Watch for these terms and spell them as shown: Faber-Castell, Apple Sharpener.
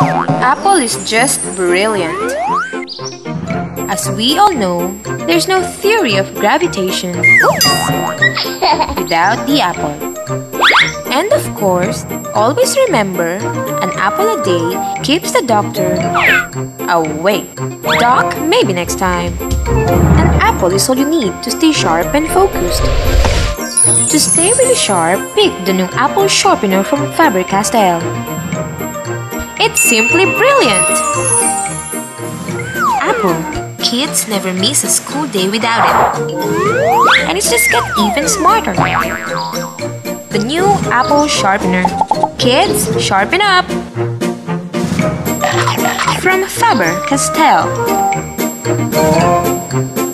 Apple is just brilliant. As we all know, there's no theory of gravitation without the apple. And of course, always remember, an apple a day keeps the doctor awake. Doc, maybe next time. An apple is all you need to stay sharp and focused. To stay really sharp, pick the new Apple Sharpener from Faber-Castell. It's simply brilliant! Apple, kids never miss a school day without it. And it's just got even smarter. The new Apple Sharpener. Kids, sharpen up! From Faber-Castell.